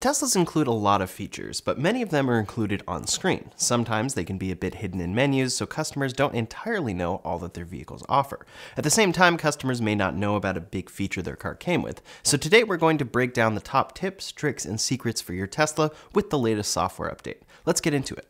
Teslas include a lot of features, but many of them are included on screen. Sometimes they can be a bit hidden in menus, so customers don't entirely know all that their vehicles offer. At the same time, customers may not know about a big feature their car came with. So today we're going to break down the top tips, tricks, and secrets for your Tesla with the latest software update. Let's get into it.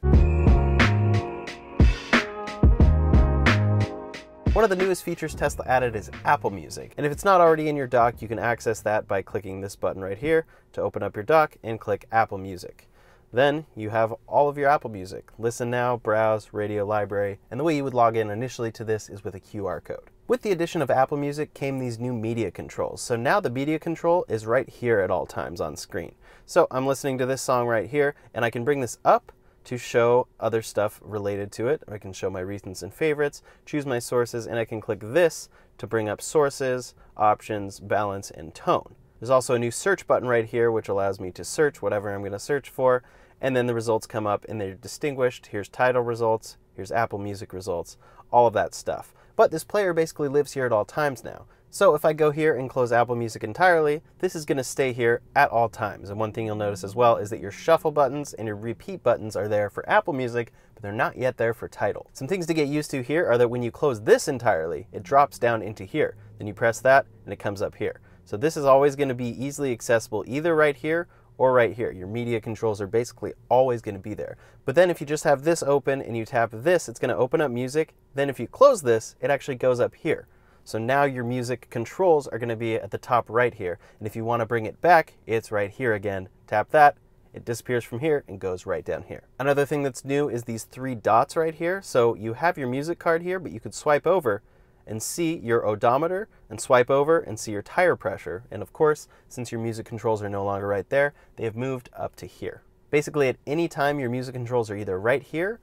One of the newest features Tesla added is Apple Music, and if it's not already in your dock, you can access that by clicking this button right here to open up your dock and click Apple Music. Then you have all of your Apple Music. Listen now, browse, radio library, and the way you would log in initially to this is with a QR code. With the addition of Apple Music came these new media controls. So now the media control is right here at all times on screen. So I'm listening to this song right here, and I can bring this up to show other stuff related to it. I can show my recents and favorites, choose my sources, and I can click this to bring up sources, options, balance, and tone. There's also a new search button right here, which allows me to search whatever I'm gonna search for, and then the results come up and they're distinguished. Here's title results, here's Apple Music results, all of that stuff. But this player basically lives here at all times now. So if I go here and close Apple Music entirely, this is gonna stay here at all times. And one thing you'll notice as well is that your shuffle buttons and your repeat buttons are there for Apple Music, but they're not yet there for title. Some things to get used to here are that when you close this entirely, it drops down into here. Then you press that and it comes up here. So this is always gonna be easily accessible either right here or right here. Your media controls are basically always gonna be there. But then if you just have this open and you tap this, it's gonna open up music. Then if you close this, it actually goes up here. So now your music controls are gonna be at the top right here. And if you wanna bring it back, it's right here again. Tap that, it disappears from here and goes right down here. Another thing that's new is these three dots right here. So you have your music card here, but you could swipe over and see your odometer and swipe over and see your tire pressure. And of course, since your music controls are no longer right there, they have moved up to here. Basically at any time, your music controls are either right here,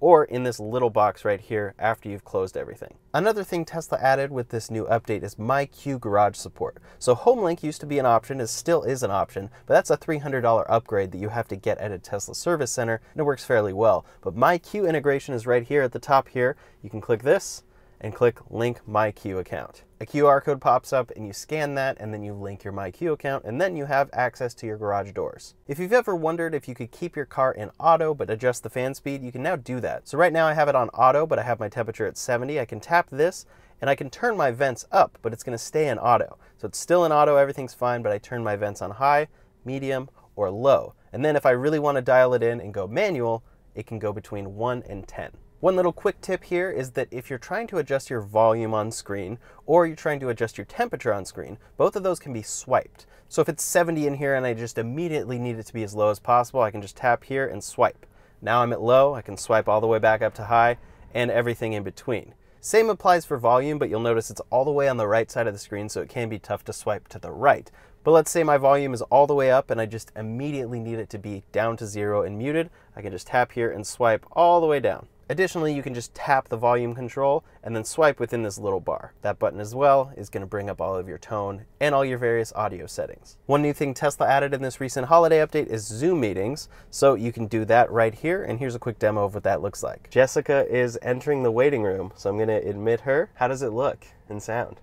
or in this little box right here after you've closed everything. Another thing Tesla added with this new update is MyQ garage support. So HomeLink used to be an option, it still is an option, but that's a $300 upgrade that you have to get at a Tesla service center, and it works fairly well. But MyQ integration is right here at the top here. You can click this and click Link MyQ account. A QR code pops up and you scan that and then you link your MyQ account and then you have access to your garage doors. If you've ever wondered if you could keep your car in auto but adjust the fan speed, you can now do that. So right now I have it on auto, but I have my temperature at 70. I can tap this and I can turn my vents up, but it's gonna stay in auto. So it's still in auto, everything's fine, but I turn my vents on high, medium, or low. And then if I really wanna dial it in and go manual, it can go between 1 and 10. One little quick tip here is that if you're trying to adjust your volume on screen or you're trying to adjust your temperature on screen, both of those can be swiped. So if it's 70 in here and I just immediately need it to be as low as possible, I can just tap here and swipe. Now I'm at low, I can swipe all the way back up to high and everything in between. Same applies for volume, but you'll notice it's all the way on the right side of the screen, so it can be tough to swipe to the right. But let's say my volume is all the way up and I just immediately need it to be down to 0 and muted. I can just tap here and swipe all the way down. Additionally, you can just tap the volume control and then swipe within this little bar. That button as well is going to bring up all of your tone and all your various audio settings. One new thing Tesla added in this recent holiday update is Zoom meetings. So you can do that right here. And here's a quick demo of what that looks like. Jessica is entering the waiting room. So I'm going to admit her. How does it look and sound?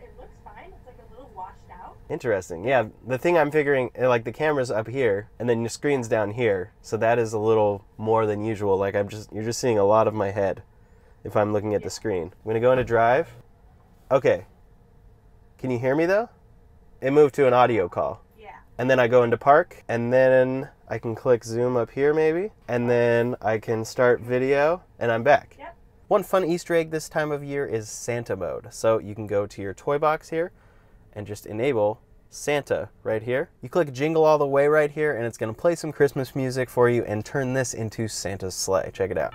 It looks fine. It's like a little washed out. Interesting. Yeah. The thing I'm figuring, like the camera's up here and then your screen's down here. So that is a little more than usual. Like you're just seeing a lot of my head if I'm looking at the screen. I'm gonna go into drive. Okay. Can you hear me though? It moved to an audio call. Yeah. And then I go into park and then I can click zoom up here maybe. And then I can start video and I'm back. Yep. One fun Easter egg this time of year is Santa mode. So you can go to your toy box here and just enable Santa right here. You click Jingle All the Way right here and it's going to play some Christmas music for you and turn this into Santa's sleigh. Check it out.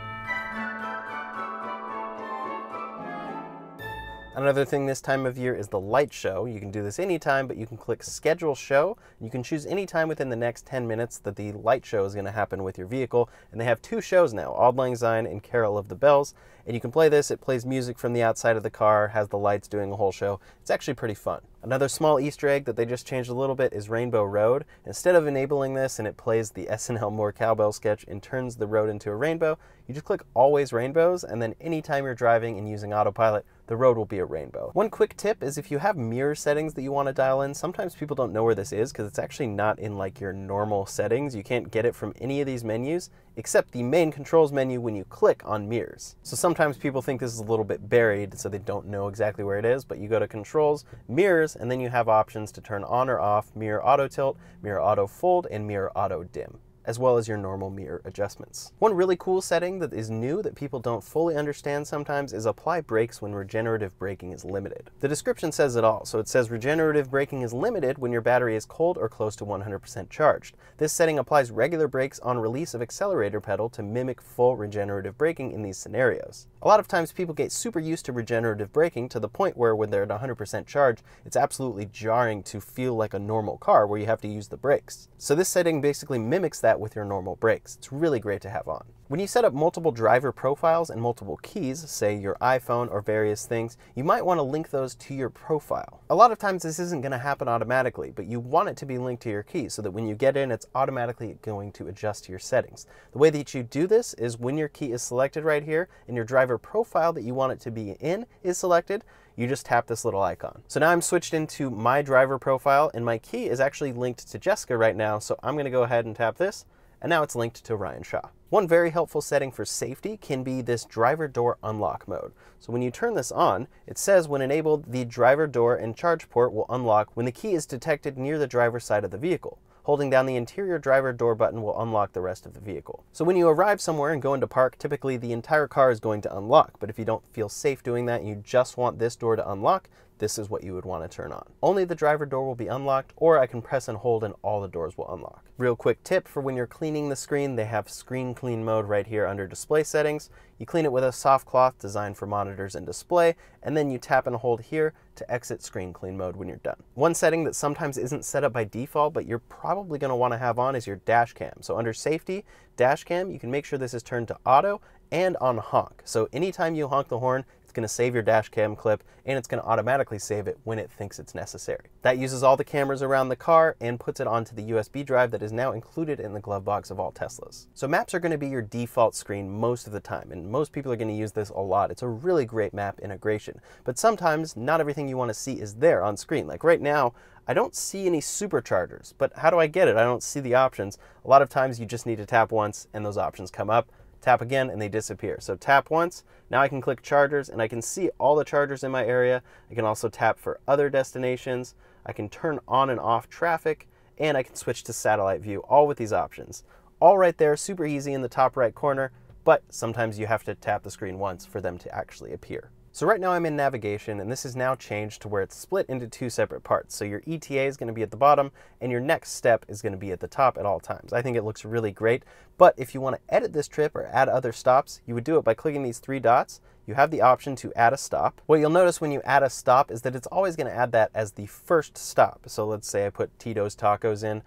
Another thing this time of year is the light show. You can do this anytime, but you can click schedule show. You can choose any time within the next 10 minutes that the light show is going to happen with your vehicle. And they have two shows now, Auld Lang Syne and Carol of the Bells. And you can play this. It plays music from the outside of the car, has the lights doing a whole show. It's actually pretty fun. Another small Easter egg that they just changed a little bit is Rainbow Road. Instead of enabling this and it plays the SNL Moore Cowbell sketch and turns the road into a rainbow, you just click Always Rainbows, and then anytime you're driving and using autopilot, the the road will be a rainbow. One quick tip is if you have mirror settings that you want to dial in, sometimes people don't know where this is because it's actually not in like your normal settings. You can't get it from any of these menus except the main controls menu when you click on mirrors. So sometimes people think this is a little bit buried, so they don't know exactly where it is, but you go to controls, mirrors, and then you have options to turn on or off mirror auto tilt, mirror auto fold, and mirror auto dim, as well as your normal mirror adjustments. One really cool setting that is new that people don't fully understand sometimes is apply brakes when regenerative braking is limited. The description says it all. So it says regenerative braking is limited when your battery is cold or close to 100% charged. This setting applies regular brakes on release of accelerator pedal to mimic full regenerative braking in these scenarios. A lot of times people get super used to regenerative braking to the point where when they're at 100% charge, it's absolutely jarring to feel like a normal car where you have to use the brakes. So this setting basically mimics that with your normal brakes. It's really great to have on. When you set up multiple driver profiles and multiple keys, say your iPhone or various things, you might want to link those to your profile. A lot of times this isn't going to happen automatically, but you want it to be linked to your key so that when you get in, it's automatically going to adjust to your settings. The way that you do this is when your key is selected right here and your driver profile that you want it to be in is selected, you just tap this little icon. So now I'm switched into my driver profile and my key is actually linked to Jessica right now. So I'm going to go ahead and tap this and now it's linked to Ryan Shaw. One very helpful setting for safety can be this driver door unlock mode. So when you turn this on, it says when enabled, the driver door and charge port will unlock when the key is detected near the driver's side of the vehicle. Holding down the interior driver door button will unlock the rest of the vehicle. So when you arrive somewhere and go into park, typically the entire car is going to unlock. But if you don't feel safe doing that and you just want this door to unlock, this is what you would want to turn on. Only the driver door will be unlocked, or I can press and hold and all the doors will unlock. Real quick tip for when you're cleaning the screen, they have screen clean mode right here under display settings. You clean it with a soft cloth designed for monitors and display, and then you tap and hold here to exit screen clean mode when you're done. One setting that sometimes isn't set up by default, but you're probably going to want to have on is your dash cam. So under safety, dash cam, you can make sure this is turned to auto and on honk. So anytime you honk the horn, going to save your dash cam clip and it's going to automatically save it when it thinks it's necessary. That uses all the cameras around the car and puts it onto the USB drive that is now included in the glove box of all Teslas. So maps are going to be your default screen most of the time and most people are going to use this a lot. It's a really great map integration, but sometimes not everything you want to see is there on screen. Like right now, I don't see any superchargers, but how do I get it? I don't see the options. A lot of times you just need to tap once and those options come up. Tap again and they disappear. So tap once, now I can click chargers and I can see all the chargers in my area. I can also tap for other destinations. I can turn on and off traffic and I can switch to satellite view, all with these options. All right there, super easy in the top right corner, but sometimes you have to tap the screen once for them to actually appear. So right now I'm in navigation and this is now changed to where it's split into two separate parts. So your ETA is going to be at the bottom and your next step is going to be at the top at all times. I think it looks really great, but if you want to edit this trip or add other stops, you would do it by clicking these three dots. You have the option to add a stop. What you'll notice when you add a stop is that it's always going to add that as the first stop. So let's say I put Tito's Tacos in.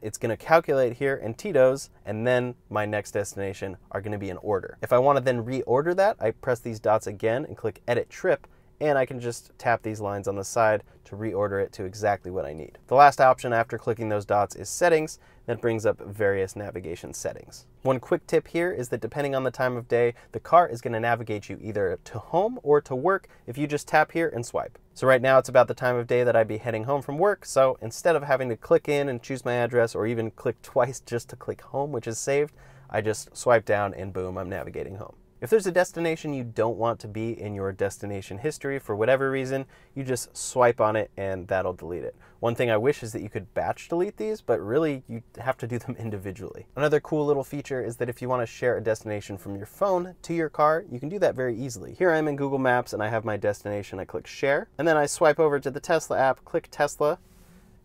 It's going to calculate here and Tito's and then my next destination are going to be in order. If I want to then reorder that, I press these dots again and click edit trip and I can just tap these lines on the side to reorder it to exactly what I need. The last option after clicking those dots is settings. That brings up various navigation settings. One quick tip here is that depending on the time of day, the car is going to navigate you either to home or to work if you just tap here and swipe. So right now it's about the time of day that I'd be heading home from work. So instead of having to click in and choose my address or even click twice just to click home, which is saved, I just swipe down and boom, I'm navigating home. If there's a destination you don't want to be in your destination history for whatever reason, you just swipe on it and that'll delete it. One thing I wish is that you could batch delete these, but really you have to do them individually. Another cool little feature is that if you want to share a destination from your phone to your car, you can do that very easily. Here I'm in Google Maps and I have my destination. I click share and then I swipe over to the Tesla app, click Tesla.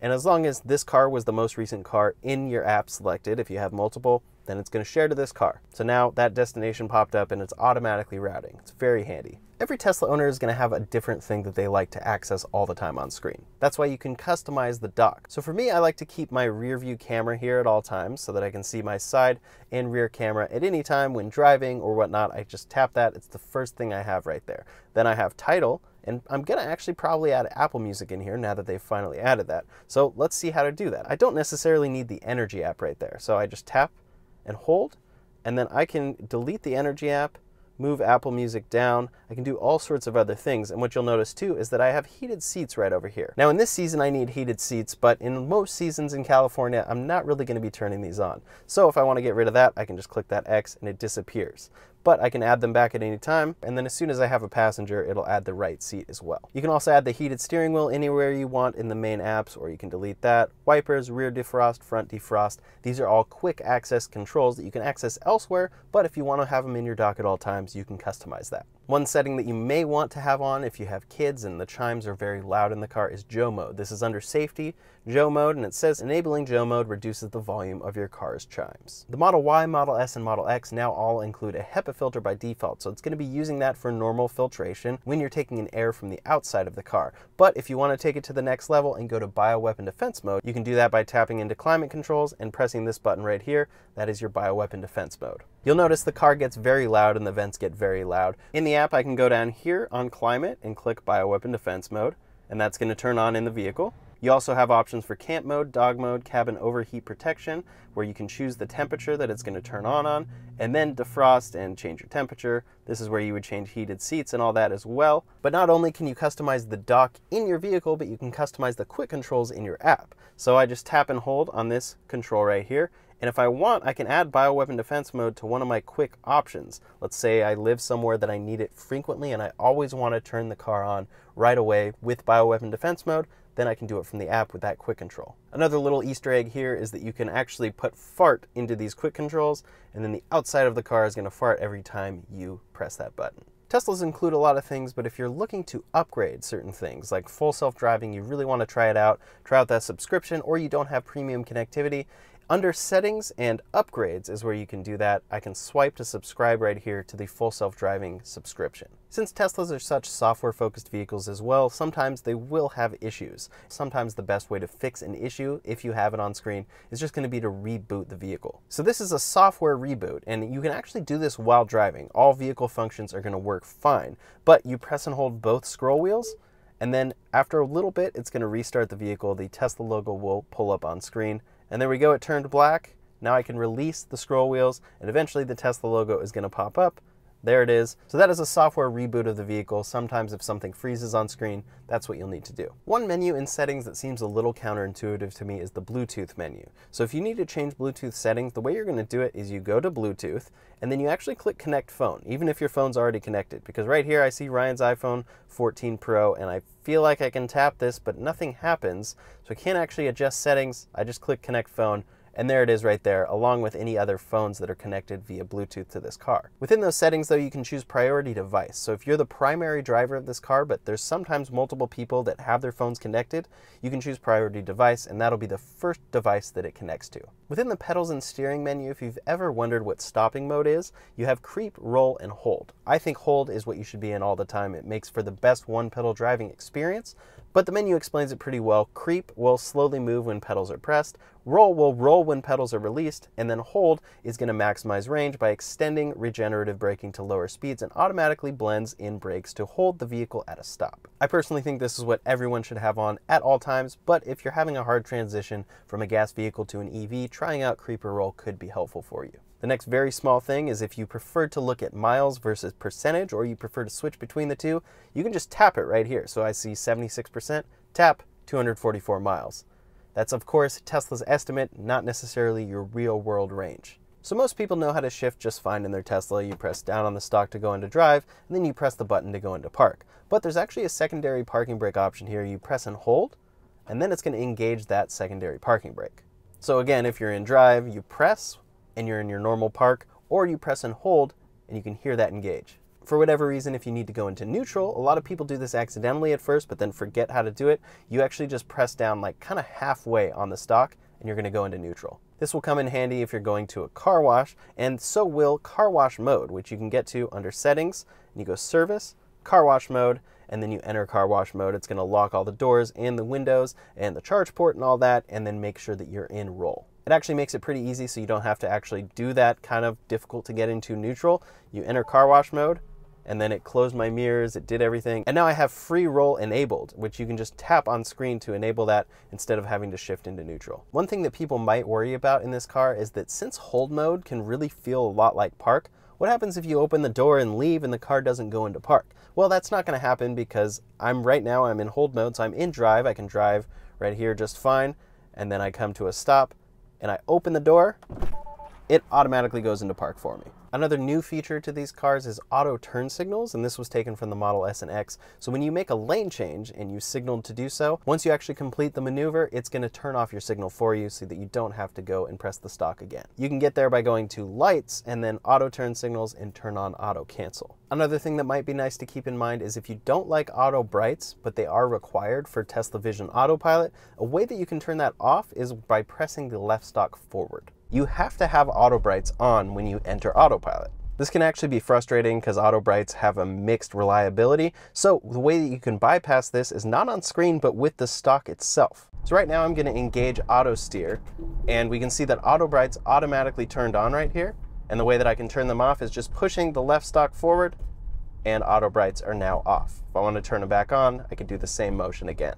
And as long as this car was the most recent car in your app selected, if you have multiple, then it's going to share to this car. So now that destination popped up and it's automatically routing. It's very handy. Every Tesla owner is going to have a different thing that they like to access all the time on screen. That's why you can customize the dock. So for me, I like to keep my rear view camera here at all times so that I can see my side and rear camera at any time when driving or whatnot. I just tap that. It's the first thing I have right there. Then I have title. And I'm going to actually probably add Apple Music in here now that they've finally added that. So let's see how to do that. I don't necessarily need the Energy app right there. So I just tap and hold, and then I can delete the Energy app, move Apple Music down. I can do all sorts of other things. And what you'll notice too is that I have heated seats right over here. Now in this season I need heated seats, but in most seasons in California I'm not really going to be turning these on. So if I want to get rid of that, I can just click that X and it disappears. But I can add them back at any time, and then as soon as I have a passenger, it'll add the right seat as well. You can also add the heated steering wheel anywhere you want in the main apps, or you can delete that. Wipers, rear defrost, front defrost, these are all quick access controls that you can access elsewhere, but if you want to have them in your dock at all times, you can customize that. One setting that you may want to have on if you have kids and the chimes are very loud in the car is Joe mode. This is under safety, Joe mode, and it says enabling Joe mode reduces the volume of your car's chimes. The Model Y, Model S, and Model X now all include a HEPA filter by default, so it's going to be using that for normal filtration when you're taking in air from the outside of the car. But if you want to take it to the next level and go to bioweapon defense mode, you can do that by tapping into climate controls and pressing this button right here. That is your bioweapon defense mode. You'll notice the car gets very loud and the vents get very loud. In the app, I can go down here on climate and click bioweapon defense mode, and that's going to turn on in the vehicle. You also have options for camp mode, dog mode, cabin overheat protection, where you can choose the temperature that it's going to turn on, and then defrost and change your temperature. This is where you would change heated seats and all that as well. But not only can you customize the dock in your vehicle, but you can customize the quick controls in your app. So I just tap and hold on this control right here. And if I want, I can add bioweapon defense mode to one of my quick options. Let's say I live somewhere that I need it frequently and I always want to turn the car on right away with bioweapon defense mode, then I can do it from the app with that quick control. Another little Easter egg here is that you can actually put fart into these quick controls, and then the outside of the car is going to fart every time you press that button. Teslas include a lot of things, but if you're looking to upgrade certain things like full self-driving, you really want to try it out, try out that subscription, or you don't have premium connectivity, under settings and upgrades is where you can do that. I can swipe to subscribe right here to the full self-driving subscription. Since Teslas are such software-focused vehicles as well, sometimes they will have issues. Sometimes the best way to fix an issue, if you have it on screen, is just going to be to reboot the vehicle. So this is a software reboot, and you can actually do this while driving. All vehicle functions are going to work fine, but you press and hold both scroll wheels, and then after a little bit, it's going to restart the vehicle. The Tesla logo will pull up on screen. And there we go, it turned black. Now I can release the scroll wheels, and eventually the Tesla logo is going to pop up. There it is. So that is a software reboot of the vehicle. Sometimes if something freezes on screen, that's what you'll need to do. One menu in settings that seems a little counterintuitive to me is the Bluetooth menu. So if you need to change Bluetooth settings, the way you're going to do it is you go to Bluetooth, and then you actually click Connect Phone, even if your phone's already connected. Because right here I see Ryan's iPhone 14 Pro, and I feel like I can tap this, but nothing happens. So I can't actually adjust settings. I just click Connect Phone. And there it is right there, along with any other phones that are connected via Bluetooth to this car. Within those settings, though, you can choose priority device. So if you're the primary driver of this car, but there's sometimes multiple people that have their phones connected, you can choose priority device, and that'll be the first device that it connects to. Within the pedals and steering menu, if you've ever wondered what stopping mode is, you have creep, roll, and hold. I think hold is what you should be in all the time. It makes for the best one-pedal driving experience. But the menu explains it pretty well. Creep will slowly move when pedals are pressed, roll will roll when pedals are released, and then hold is going to maximize range by extending regenerative braking to lower speeds and automatically blends in brakes to hold the vehicle at a stop. I personally think this is what everyone should have on at all times, but if you're having a hard transition from a gas vehicle to an EV, trying out creep or roll could be helpful for you. The next very small thing is if you prefer to look at miles versus percentage, or you prefer to switch between the two, you can just tap it right here. So I see 76%, tap 244 miles. That's of course Tesla's estimate, not necessarily your real world range. So most people know how to shift just fine in their Tesla. You press down on the stalk to go into drive, and then you press the button to go into park. But there's actually a secondary parking brake option here. You press and hold, and then it's going to engage that secondary parking brake. So again, if you're in drive, you press, and you're in your normal park, or you press and hold, and you can hear that engage. For whatever reason, if you need to go into neutral, a lot of people do this accidentally at first, but then forget how to do it. You actually just press down like kind of halfway on the stalk, and you're going to go into neutral. This will come in handy if you're going to a car wash, and so will car wash mode, which you can get to under settings, and you go service, car wash mode, and then you enter car wash mode. It's going to lock all the doors and the windows and the charge port and all that, and then make sure that you're in roll. It actually makes it pretty easy, so you don't have to actually do that kind of difficult to get into neutral. You enter car wash mode, and then it closed my mirrors, it did everything. And now I have free roll enabled, which you can just tap on screen to enable that instead of having to shift into neutral. One thing that people might worry about in this car is that since hold mode can really feel a lot like park, What happens if you open the door and leave and the car doesn't go into park? Well, that's not going to happen because right now I'm in hold mode, so I'm in drive. I can drive right here just fine, and then I come to a stop and I open the door, it automatically goes into park for me. Another new feature to these cars is auto turn signals, and this was taken from the Model S and X. So when you make a lane change and you signal to do so, once you actually complete the maneuver, it's going to turn off your signal for you so that you don't have to go and press the stalk again. You can get there by going to lights and then auto turn signals and turn on auto cancel. Another thing that might be nice to keep in mind is if you don't like auto brights, but they are required for Tesla Vision autopilot, a way that you can turn that off is by pressing the left stalk forward. You have to have auto brights on when you enter autopilot. This can actually be frustrating because auto brights have a mixed reliability. So the way that you can bypass this is not on screen, but with the stock itself. So right now I'm going to engage auto steer, and we can see that auto brights automatically turned on right here. And the way that I can turn them off is just pushing the left stock forward, and auto brights are now off. If I want to turn them back on, I can do the same motion again.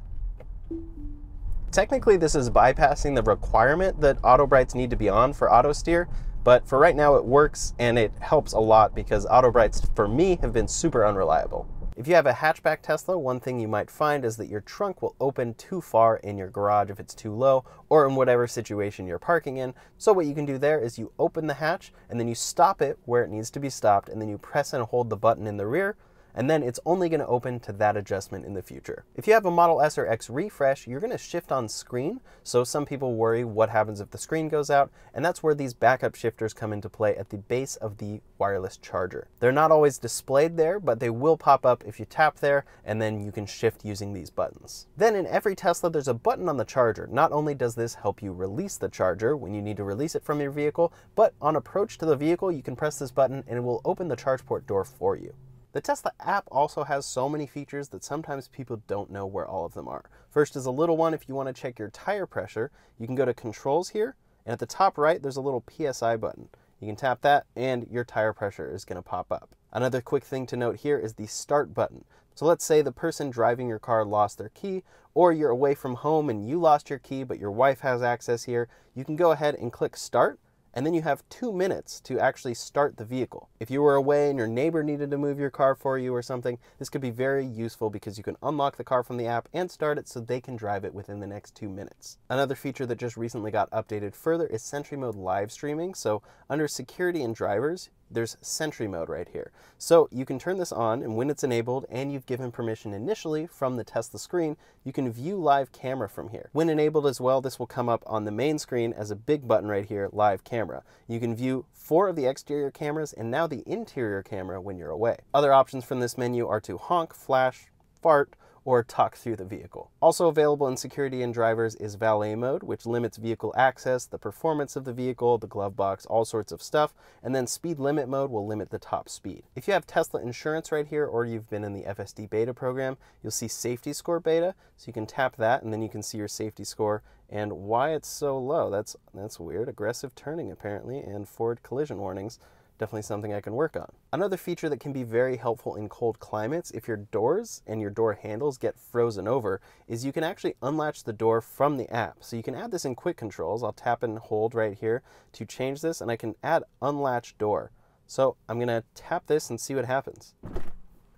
Technically, this is bypassing the requirement that auto brights need to be on for auto steer, but for right now it works and it helps a lot because auto brights for me have been super unreliable. If you have a hatchback Tesla, one thing you might find is that your trunk will open too far in your garage if it's too low or in whatever situation you're parking in. So what you can do there is you open the hatch and then you stop it where it needs to be stopped, and then you press and hold the button in the rear, and then it's only going to open to that adjustment in the future. If you have a Model S or X refresh, you're going to shift on screen. So some people worry what happens if the screen goes out, and that's where these backup shifters come into play at the base of the wireless charger. They're not always displayed there, but they will pop up if you tap there, and then you can shift using these buttons. Then in every Tesla, there's a button on the charger. Not only does this help you release the charger when you need to release it from your vehicle, but on approach to the vehicle, you can press this button and it will open the charge port door for you. The Tesla app also has so many features that sometimes people don't know where all of them are. First is a little one. If you want to check your tire pressure, you can go to controls here, and at the top right, there's a little PSI button. You can tap that and your tire pressure is going to pop up. Another quick thing to note here is the start button. So let's say the person driving your car lost their key, or you're away from home and you lost your key, but your wife has access here. You can go ahead and click start, and then you have 2 minutes to actually start the vehicle. If you were away and your neighbor needed to move your car for you or something, this could be very useful because you can unlock the car from the app and start it so they can drive it within the next 2 minutes. Another feature that just recently got updated further is Sentry Mode live streaming. So under security and drivers, there's Sentry Mode right here. So you can turn this on, and when it's enabled and you've given permission initially from the Tesla screen, you can view live camera from here. When enabled as well, this will come up on the main screen as a big button right here, live camera. You can view 4 of the exterior cameras and now the interior camera when you're away. Other options from this menu are to honk, flash, fart, or talk through the vehicle. Also available in security and drivers is valet mode, which limits vehicle access, the performance of the vehicle, the glove box, all sorts of stuff. And then speed limit mode will limit the top speed. If you have Tesla insurance right here, or you've been in the FSD beta program, you'll see safety score beta. So you can tap that and then you can see your safety score and why it's so low. That's weird. Aggressive turning apparently, and forward collision warnings. Definitely something I can work on. Another feature that can be very helpful in cold climates, if your doors and your door handles get frozen over, is you can actually unlatch the door from the app. So you can add this in quick controls. I'll tap and hold right here to change this, and I can add unlatch door. So I'm gonna tap this and see what happens.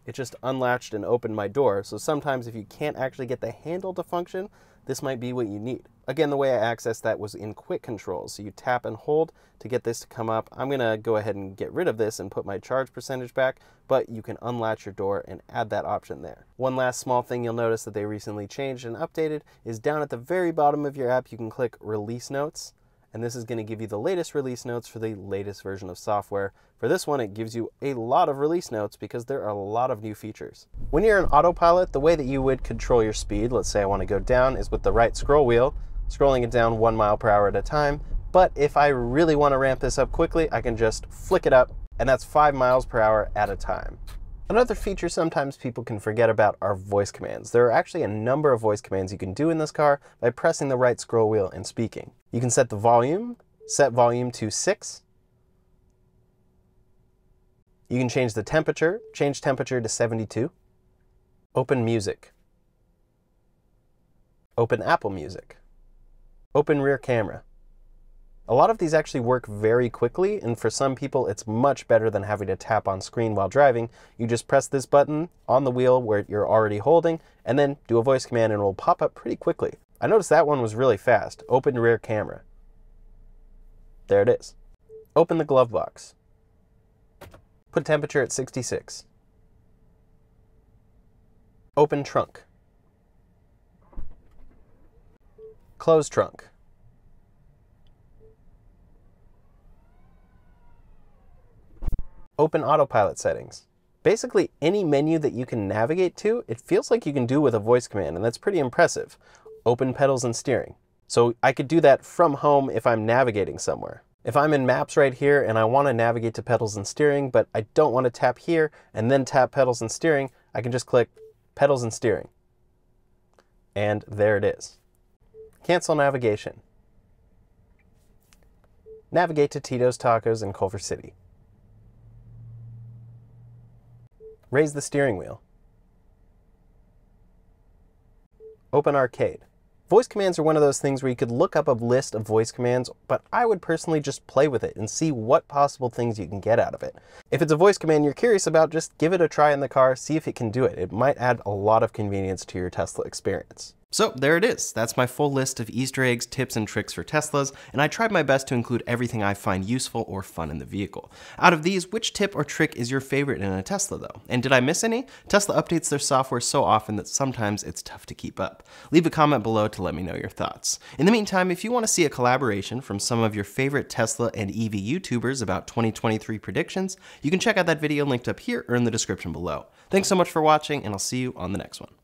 It just unlatched and opened my door. So sometimes if you can't actually get the handle to function, this might be what you need. Again, the way I accessed that was in quick controls. So you tap and hold to get this to come up. I'm going to go ahead and get rid of this and put my charge percentage back, but you can unlatch your door and add that option there. One last small thing you'll notice that they recently changed and updated is down at the very bottom of your app, you can click release notes. And this is going to give you the latest release notes for the latest version of software. For this one, it gives you a lot of release notes because there are a lot of new features. When you're in autopilot, the way that you would control your speed, let's say I want to go down, is with the right scroll wheel, scrolling it down 1 mile per hour at a time. But if I really want to ramp this up quickly, I can just flick it up, and that's 5 miles per hour at a time. Another feature sometimes people can forget about are voice commands. There are actually a number of voice commands you can do in this car by pressing the right scroll wheel and speaking. You can set the volume, set volume to 6. You can change the temperature, change temperature to 72. Open music. Open Apple Music. Open rear camera. A lot of these actually work very quickly, and for some people it's much better than having to tap on screen while driving. You just press this button on the wheel where you're already holding, and then do a voice command and it will pop up pretty quickly. I noticed that one was really fast. Open rear camera. There it is. Open the glove box. Put temperature at 66. Open trunk. Close trunk. Open autopilot settings. Basically any menu that you can navigate to, it feels like you can do with a voice command, and that's pretty impressive. Open pedals and steering. So I could do that from home if I'm navigating somewhere. If I'm in maps right here and I want to navigate to pedals and steering, but I don't want to tap here and then tap pedals and steering, I can just click pedals and steering. And there it is. Cancel navigation. Navigate to Tito's Tacos in Culver City. Raise the steering wheel. Open arcade. Voice commands are one of those things where you could look up a list of voice commands, but I would personally just play with it and see what possible things you can get out of it. If it's a voice command you're curious about, just give it a try in the car, see if it can do it. It might add a lot of convenience to your Tesla experience. So there it is. That's my full list of Easter eggs, tips, and tricks for Teslas, and I tried my best to include everything I find useful or fun in the vehicle. Out of these, which tip or trick is your favorite in a Tesla, though? And did I miss any? Tesla updates their software so often that sometimes it's tough to keep up. Leave a comment below to let me know your thoughts. In the meantime, if you want to see a collaboration from some of your favorite Tesla and EV YouTubers about 2023 predictions, you can check out that video linked up here or in the description below. Thanks so much for watching, and I'll see you on the next one.